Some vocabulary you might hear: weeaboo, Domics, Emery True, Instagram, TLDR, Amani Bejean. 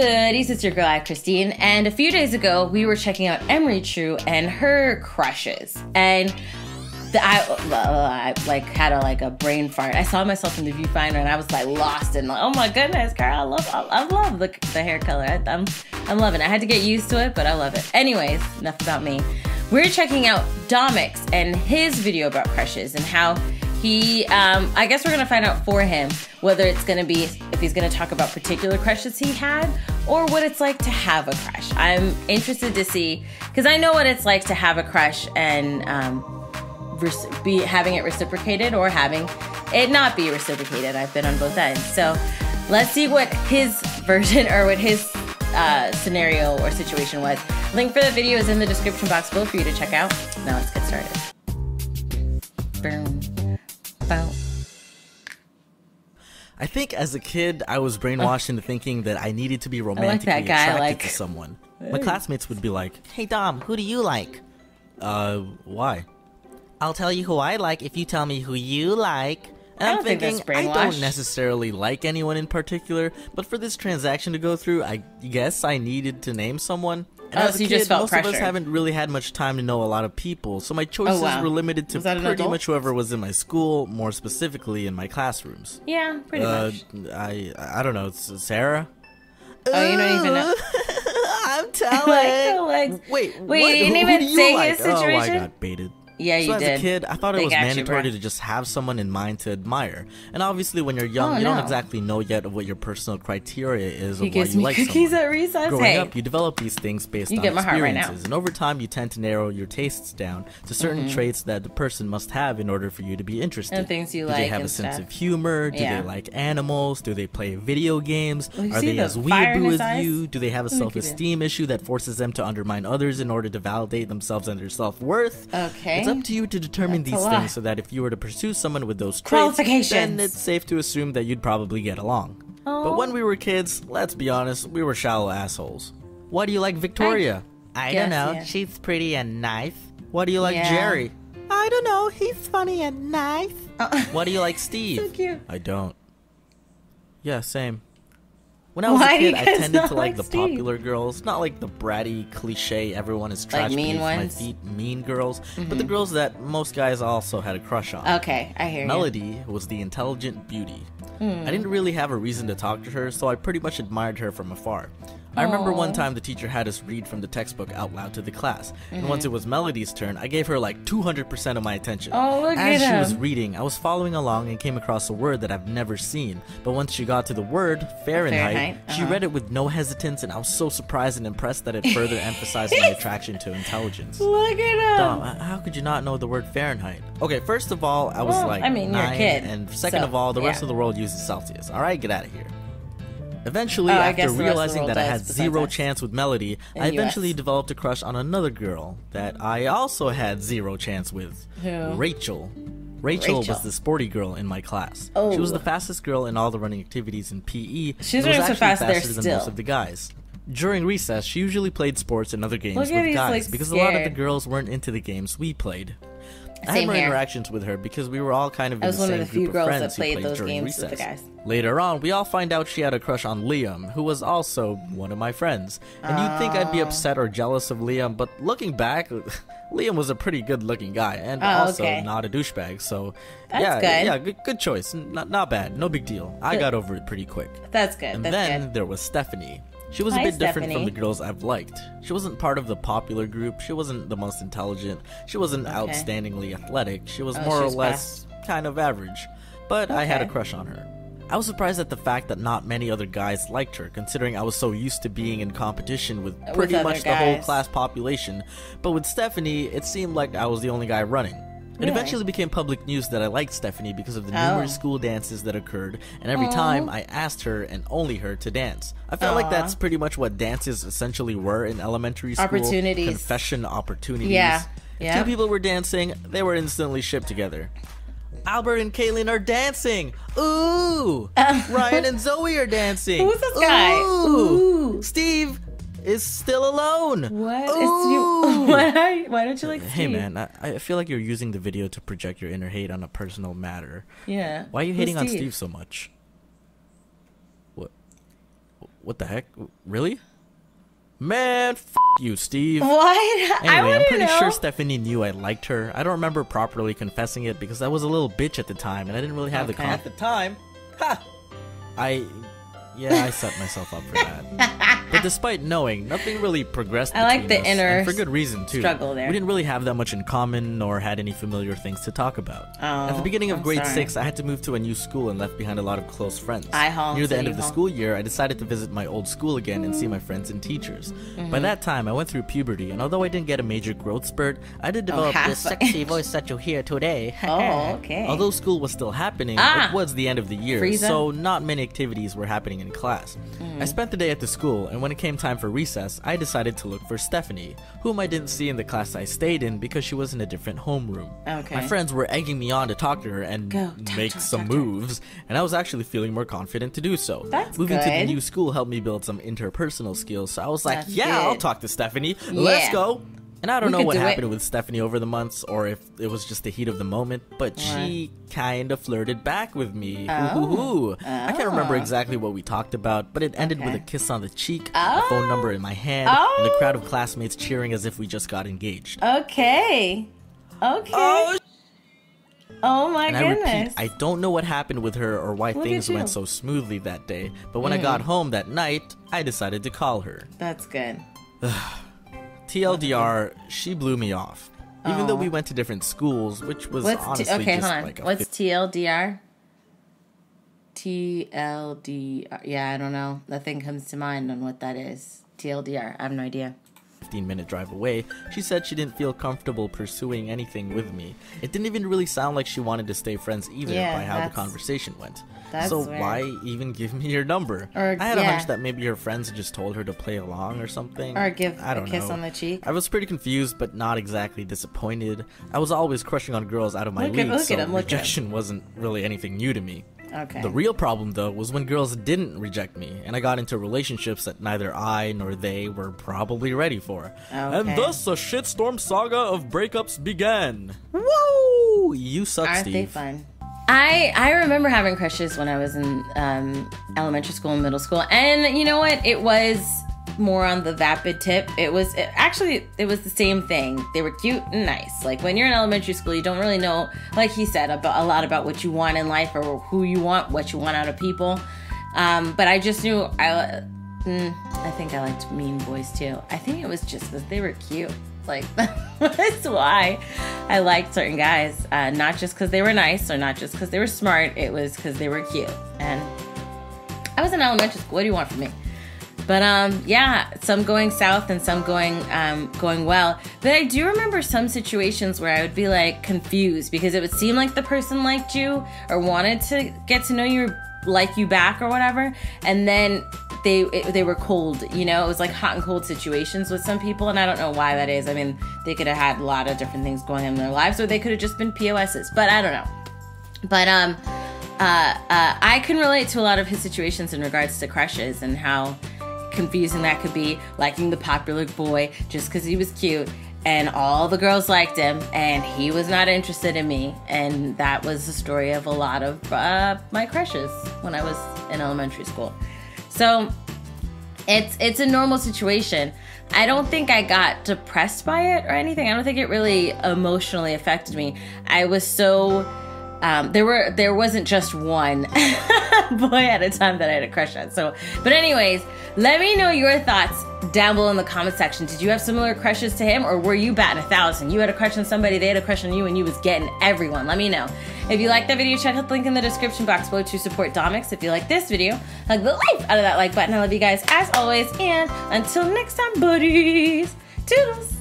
buddies, it's your girl at Christine, and a few days ago we were checking out Emery True and her crushes, and I like had a brain fart. I saw myself in the viewfinder and I was like lost in like, oh my goodness, girl, I love the hair color. I'm loving it. I had to get used to it, but I love it. Anyways, enough about me. We're checking out Domics and his video about crushes and how he, I guess we're gonna find out for him whether it's gonna be, if he's gonna talk about particular crushes he had or what it's like to have a crush. I'm interested to see, because I know what it's like to have a crush and be having it reciprocated or having it not be reciprocated. I've been on both ends. So let's see what his version or what his scenario or situation was. Link for the video is in the description box below for you to check out. Now let's get started. Boom. Bow. I think as a kid, I was brainwashed into thinking that I needed to be romantically attracted to someone. My classmates would be like, "Hey Dom, who do you like?" Why? I'll tell you who I like if you tell me who you like. And I'm thinking, I don't necessarily like anyone in particular, but for this transaction to go through, I guess I needed to name someone. And as a kid, most of us haven't really had much time to know a lot of people, so my choices were limited to pretty much whoever was in my school, more specifically in my classrooms. Yeah, pretty much. I don't know, Sarah? Oh, you don't even know. I'm telling. Like, wait, you didn't even say his situation? Oh, I got baited. Yeah, you did. So as a kid, I thought it was mandatory to just have someone in mind to admire. And obviously, when you're young, you don't exactly know yet of what your personal criteria is of why you like someone. Growing up, you develop these things based on experiences, and over time, you tend to narrow your tastes down to certain traits that the person must have in order for you to be interested. And things you like. Do they have a sense of humor? Do they like animals? Do they play video games? Are they as weeaboo as you? Do they have a self-esteem issue that forces them to undermine others in order to validate themselves and their self-worth? Okay. It's up to you to determine these things, so that if you were to pursue someone with those traits, then it's safe to assume that you'd probably get along. Oh. But when we were kids, let's be honest, we were shallow assholes. Why do you like Victoria? I don't know. Yeah. She's pretty and nice. Why do you like Jerry? I don't know. He's funny and nice. Why do you like Steve? So cute. I don't. Yeah, same. When I was a kid, I tended to like the popular girls, not like the bratty, cliche, everyone is trash, like mean ones, mean girls, but the girls that most guys also had a crush on. Okay, I hear you. Melody was the intelligent beauty. I didn't really have a reason to talk to her, so I pretty much admired her from afar. I remember one time the teacher had us read from the textbook out loud to the class, and once it was Melody's turn, I gave her like 200% of my attention. Oh, look at him. As she was reading, I was following along and came across a word that I've never seen, but once she got to the word, Fahrenheit, she read it with no hesitance, and I was so surprised and impressed that it further emphasized my attraction to intelligence. Look at him! Dom, how could you not know the word Fahrenheit? Okay, first of all, I was like, I mean, 9, you're a kid, and second of all, the rest of the world uses Celsius. Alright, get out of here. Eventually, after realizing that I had zero chance with Melody, I eventually developed a crush on another girl that I also had zero chance with. Who? Rachel. Rachel was the sporty girl in my class. Oh. She was the fastest girl in all the running activities in PE. She was actually faster than most of the guys. During recess, she usually played sports and other games with guys because a lot of the girls weren't into the games we played. I had more interactions with her because we were all kind of in the same group of friends who played during recess. Later on, we all find out she had a crush on Liam, who was also one of my friends. And you'd think I'd be upset or jealous of Liam, but looking back, Liam was a pretty good-looking guy and also not a douchebag. So good choice. Not bad. No big deal. Good. I got over it pretty quick. That's good. And then there was Stephanie. She was a bit different from the girls I've liked. She wasn't part of the popular group, she wasn't the most intelligent, she wasn't outstandingly athletic, she was more or less kind of average. But I had a crush on her. I was surprised at the fact that not many other guys liked her, considering I was so used to being in competition with pretty much the whole class population, but with Stephanie, it seemed like I was the only guy running. It eventually became public news that I liked Stephanie because of the numerous school dances that occurred, and every time I asked her and only her to dance. I felt like that's pretty much what dances essentially were in elementary school. Opportunities. Confession opportunities. Yeah. If two people were dancing, they were instantly shipped together. Albert and Kaylin are dancing! Ooh! Ryan and Zoe are dancing! Who's this guy? Ooh! Steve is still alone. What? Why don't you like Steve? Hey man, I feel like you're using the video to project your inner hate on a personal matter. Yeah. Why are you hating on Steve so much? What? What the heck? Really? Man, f*** you, Steve. What? Anyway, I'm pretty sure Stephanie knew I liked her. I don't remember properly confessing it because I was a little bitch at the time, and I didn't really have the confidence. At the time? Ha! Yeah, I set myself up for that. But despite knowing, nothing really progressed between us. I like the inner struggle there. For good reason, too. We didn't really have that much in common, nor had any familiar things to talk about. Oh, at the beginning of grade 6, I had to move to a new school and left behind a lot of close friends. Near the end of the school year, I decided to visit my old school again and see my friends and teachers. By that time, I went through puberty, and although I didn't get a major growth spurt, I did develop this sexy voice that you hear today. Although school was still happening, it was the end of the year, so not many activities were happening in class. I spent the day at the school, and when it came time for recess, I decided to look for Stephanie, whom I didn't see in the class I stayed in because she was in a different homeroom. My friends were egging me on to talk to her and make some moves, and I was actually feeling more confident to do so. Moving to the new school helped me build some interpersonal skills, so I was like, I'll talk to Stephanie. Let's go. And I don't know what happened with Stephanie over the months, or if it was just the heat of the moment, but she kind of flirted back with me. I can't remember exactly what we talked about, but it ended with a kiss on the cheek, a phone number in my hand, and a crowd of classmates cheering as if we just got engaged. Oh my goodness. I repeat, I don't know what happened with her or why things went so smoothly that day, but when I got home that night, I decided to call her. TLDR, she blew me off. Even though we went to different schools, which was honestly just like a What's TLDR? TLDR. Yeah, I don't know. Nothing comes to mind on what that is. TLDR. I have no idea. 15-minute drive away, she said she didn't feel comfortable pursuing anything with me. It didn't even really sound like she wanted to stay friends either by how the conversation went. So why even give me your number? Or, I had a hunch that maybe her friends just told her to play along or something. Or give a kiss on the cheek. I was pretty confused, but not exactly disappointed. I was always crushing on girls out of my league, so rejection wasn't really anything new to me. The real problem, though, was when girls didn't reject me, and I got into relationships that neither I nor they were probably ready for. And thus, a shitstorm saga of breakups began. Whoa! You suck, Steve. Aren't they fun? I remember having crushes when I was in elementary school and middle school, and you know what? It was more on the vapid tip. It was the same thing. They were cute and nice. Like, when you're in elementary school, you don't really know, like he said, about a lot about what you want in life or who you want, what you want out of people. But I just knew I think I liked mean boys too. I think it was just because they were cute. Like, that's why I liked certain guys. Not just because they were nice or not just because they were smart. It was because they were cute. And I was in elementary school. What do you want from me? But yeah, some going south and some going going well. But I do remember some situations where I would be like confused because it would seem like the person liked you or wanted to get to know you, like you back or whatever, and then they were cold. You know, it was like hot and cold situations with some people, and I don't know why that is. I mean, they could have had a lot of different things going on in their lives, or they could have just been POSs. But I don't know. But I can relate to a lot of his situations in regards to crushes and how confusing that could be, liking the popular boy just because he was cute and all the girls liked him and he was not interested in me. And that was the story of a lot of my crushes when I was in elementary school. So it's a normal situation. I don't think I got depressed by it or anything. I don't think it really emotionally affected me. I was so there wasn't just one boy at a time that I had a crush on. So, but anyways, let me know your thoughts down below in the comment section. Did you have similar crushes to him, or were you batting 1,000? You had a crush on somebody, they had a crush on you, and you was getting everyone. Let me know. If you liked that video, check out the link in the description box below to support Domics. If you like this video, hug the life out of that like button. I love you guys as always, and until next time, buddies, toodles.